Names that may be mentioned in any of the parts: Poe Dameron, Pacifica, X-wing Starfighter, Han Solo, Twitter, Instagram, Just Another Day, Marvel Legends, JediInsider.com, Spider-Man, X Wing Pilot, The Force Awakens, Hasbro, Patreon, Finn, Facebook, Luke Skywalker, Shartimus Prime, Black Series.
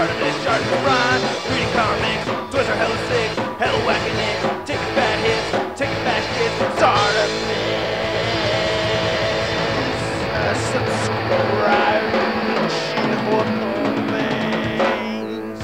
Shartimus, Shartimus Prime, 3D comics, Toys R Hell Sick, Hell Whacking It, taking bad hits, taking bad shit, Shartimus, subscribe.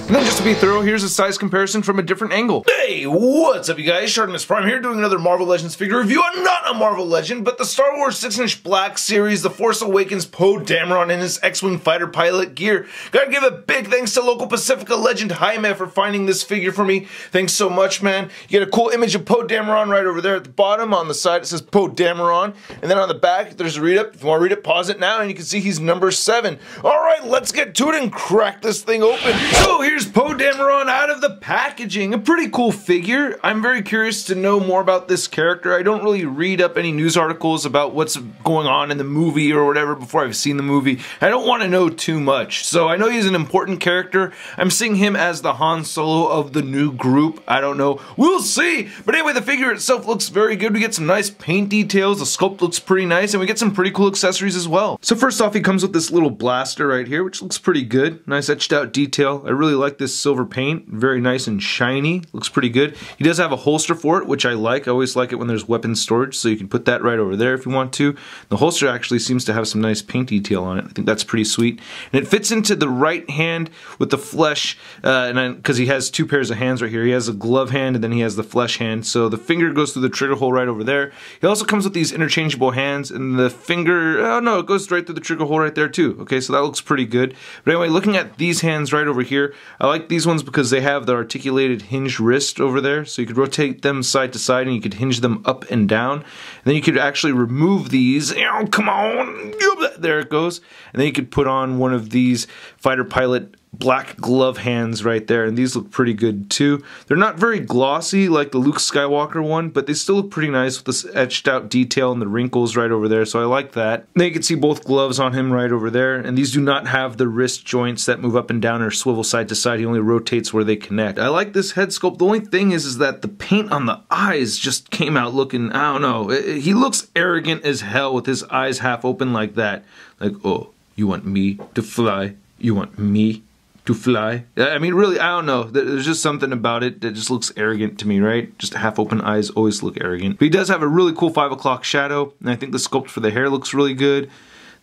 And then just to be thorough, here's a size comparison from a different angle. Hey, what's up you guys? Shartimus Prime here doing another Marvel Legends figure review. I'm not a Marvel Legend, but the Star Wars 6-inch Black Series, The Force Awakens, Poe Dameron in his X-Wing fighter pilot gear. Gotta give a big thanks to local Pacifica legend Jaime for finding this figure for me. Thanks so much, man. You get a cool image of Poe Dameron right over there at the bottom. On the side it says Poe Dameron, and then on the back there's a read-up. If you want to read it, pause it now, and you can see he's number 7. Alright, let's get to it and crack this thing open. So here's Poe Dameron out of the packaging. A pretty cool figure. I'm very curious to know more about this character. I don't really read up any news articles about what's going on in the movie or whatever before I've seen the movie. I don't want to know too much. So I know he's an important character. I'm seeing him as the Han Solo of the new group. I don't know. We'll see! But anyway, the figure itself looks very good. We get some nice paint details. The sculpt looks pretty nice, and we get some pretty cool accessories as well. So first off, he comes with this little blaster right here, which looks pretty good. Nice etched out detail. I really like this silver paint. Very nice and shiny. Looks pretty good. He does have a holster for it, which I like. I always like it when there's weapon storage, so you can put that right over there if you want to. The holster actually seems to have some nice paint detail on it. I think that's pretty sweet. And it fits into the right hand with the flesh, because he has two pairs of hands right here. He has a glove hand, and then he has the flesh hand, so the finger goes through the trigger hole right over there. He also comes with these interchangeable hands, and the finger, oh no, it goes right through the trigger hole right there too. Okay, so that looks pretty good. But anyway, looking at these hands right over here, I like these ones because they have the articulated hinged wrist over there, so you could rotate them side to side and you could hinge them up and down. And then you could actually remove these. Oh, come on! There it goes. And then you could put on one of these fighter pilot black glove hands right there, and these look pretty good too. They're not very glossy like the Luke Skywalker one, but they still look pretty nice with this etched out detail and the wrinkles right over there, so I like that. Now you can see both gloves on him right over there, and these do not have the wrist joints that move up and down or swivel side to side. He only rotates where they connect. I like this head sculpt. The only thing is that the paint on the eyes just came out looking, I don't know, he looks arrogant as hell with his eyes half open like that. Like, oh, you want me to fly? You want me to fly? I mean, really, I don't know. There's just something about it that just looks arrogant to me, right? Just half-open eyes always look arrogant. But he does have a really cool 5 o'clock shadow, and I think the sculpt for the hair looks really good.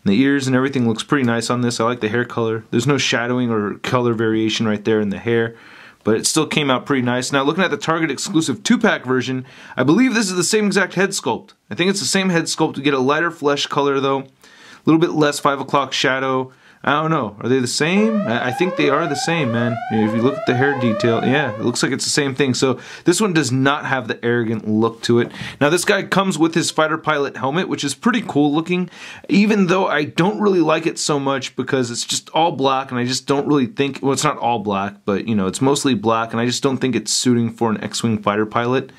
The ears and everything looks pretty nice on this. I like the hair color. There's no shadowing or color variation right there in the hair, but it still came out pretty nice. Now, looking at the Target exclusive 2-pack version, I believe this is the same exact head sculpt. I think it's the same head sculpt. We get a lighter flesh color, though. A little bit less 5 o'clock shadow. I don't know. Are they the same? I think they are the same, man. If you look at the hair detail, yeah, it looks like it's the same thing. So this one does not have the arrogant look to it. Now this guy comes with his fighter pilot helmet, which is pretty cool looking, even though I don't really like it so much because it's just all black, and I just don't really think, well, it's not all black, but you know, it's mostly black, and I just don't think it's suiting for an X-Wing fighter pilot.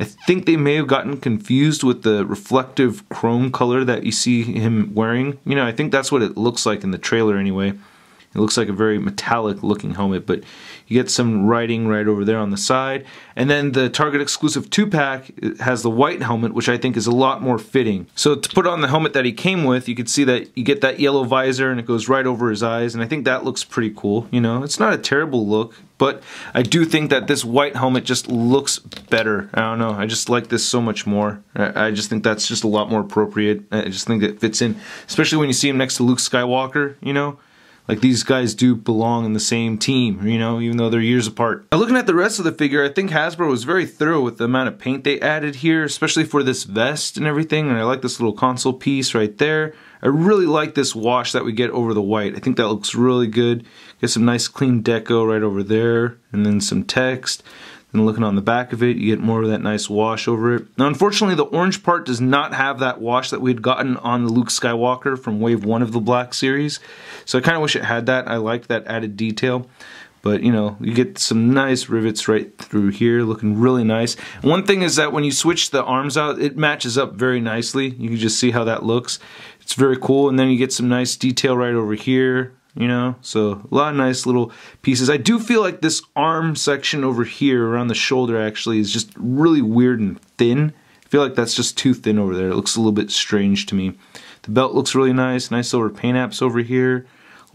I think they may have gotten confused with the reflective chrome color that you see him wearing. You know, I think that's what it looks like in the trailer anyway. It looks like a very metallic looking helmet, but you get some writing right over there on the side. And then the Target exclusive 2-pack has the white helmet, which I think is a lot more fitting. So to put on the helmet that he came with, you can see that you get that yellow visor and it goes right over his eyes, and I think that looks pretty cool. You know, it's not a terrible look, but I do think that this white helmet just looks better. I don't know. I just like this so much more. I just think that's just a lot more appropriate. I just think it fits in, especially when you see him next to Luke Skywalker, you know? Like, these guys do belong in the same team, you know, even though they're years apart. Now, looking at the rest of the figure, I think Hasbro was very thorough with the amount of paint they added here, especially for this vest and everything, and I like this little console piece right there. I really like this wash that we get over the white. I think that looks really good. Get some nice clean deco right over there, and then some text. And looking on the back of it, you get more of that nice wash over it. Now, unfortunately, the orange part does not have that wash that we had gotten on the Luke Skywalker from Wave 1 of the Black Series. So I kind of wish it had that. I liked that added detail. But, you know, you get some nice rivets right through here, looking really nice. And one thing is that when you switch the arms out, it matches up very nicely. You can just see how that looks. It's very cool. And then you get some nice detail right over here. You know, so a lot of nice little pieces. I do feel like this arm section over here around the shoulder actually is just really weird and thin. I feel like that's just too thin over there. It looks a little bit strange to me. The belt looks really nice. Nice silver paint apps over here.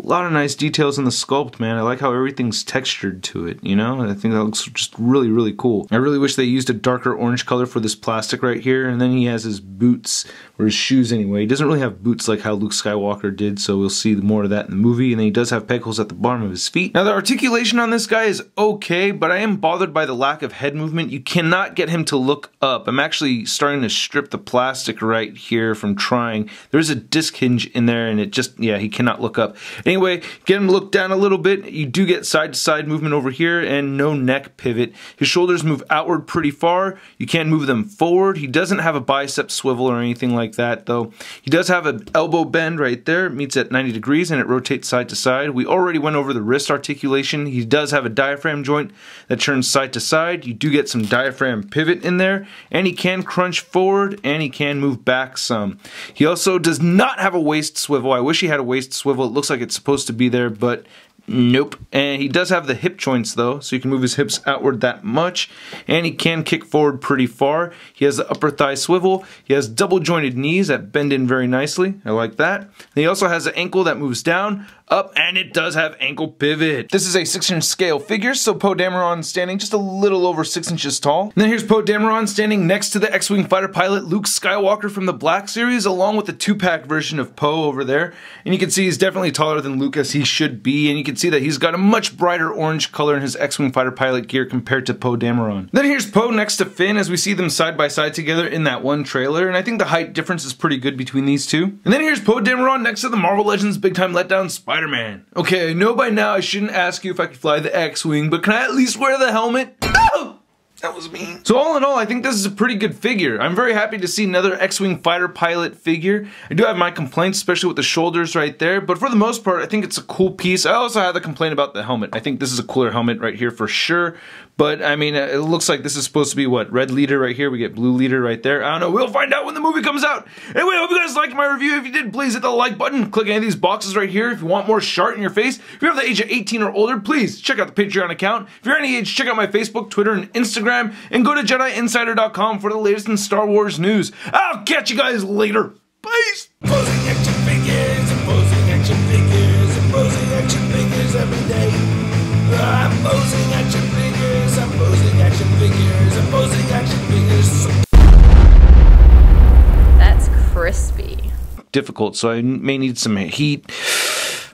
A lot of nice details in the sculpt, man. I like how everything's textured to it, you know? I think that looks just really, really cool. I really wish they used a darker orange color for this plastic right here. And then he has his boots, or his shoes anyway. He doesn't really have boots like how Luke Skywalker did, so we'll see more of that in the movie. And then he does have peg holes at the bottom of his feet. Now, the articulation on this guy is okay, but I am bothered by the lack of head movement. You cannot get him to look up. I'm actually starting to strip the plastic right here from trying. There's a disc hinge in there, and it just, yeah, he cannot look up. Anyway, get him to look down a little bit. You do get side-to-side movement over here and no neck pivot. His shoulders move outward pretty far. You can't move them forward. He doesn't have a bicep swivel or anything like that, though. He does have an elbow bend right there. It meets at 90 degrees and it rotates side to side. We already went over the wrist articulation. He does have a diaphragm joint that turns side to side. You do get some diaphragm pivot in there, and he can crunch forward and he can move back some. He also does not have a waist swivel. I wish he had a waist swivel. It looks like it's supposed to be there, but nope. And he does have the hip joints though, so you can move his hips outward that much, and he can kick forward pretty far. He has the upper thigh swivel. He has double jointed knees that bend in very nicely. I like that. And he also has an ankle that moves down, up, and it does have ankle pivot. This is a 6-inch scale figure, so Poe Dameron standing just a little over 6 inches tall. And then here's Poe Dameron standing next to the X-Wing fighter pilot Luke Skywalker from the Black Series, along with the 2-pack version of Poe over there. And you can see he's definitely taller than Luke, as he should be, and you can see that he's got a much brighter orange color in his X-Wing fighter pilot gear compared to Poe Dameron. Then here's Poe next to Finn, as we see them side by side together in that one trailer, and I think the height difference is pretty good between these two. And then here's Poe Dameron next to the Marvel Legends Big Time Letdown Spider-Man. Okay, I know by now I shouldn't ask you if I could fly the X-Wing, but can I at least wear the helmet? Oh! That was mean. So all in all, I think this is a pretty good figure. I'm very happy to see another X-Wing fighter pilot figure. I do have my complaints, especially with the shoulders right there, but for the most part, I think it's a cool piece. I also had the complaint about the helmet. I think this is a cooler helmet right here for sure, but I mean, it looks like this is supposed to be what? Red leader right here, we get blue leader right there. I don't know, we'll find out when the movie comes out. Anyway, I hope you guys liked my review. If you did, please hit the like button. Click any of these boxes right here if you want more Shart in your face. If you're of the age of 18 or older, please check out the Patreon account. If you're any age, check out my Facebook, Twitter, and Instagram. And go to JediInsider.com for the latest in Star Wars news. I'll catch you guys later. Peace! Posing action figures, posing action figures, posing action figures every day. I'm posing action figures, I'm posing action figures, I'm posing action figures. That's crispy. Difficult, so I may need some heat.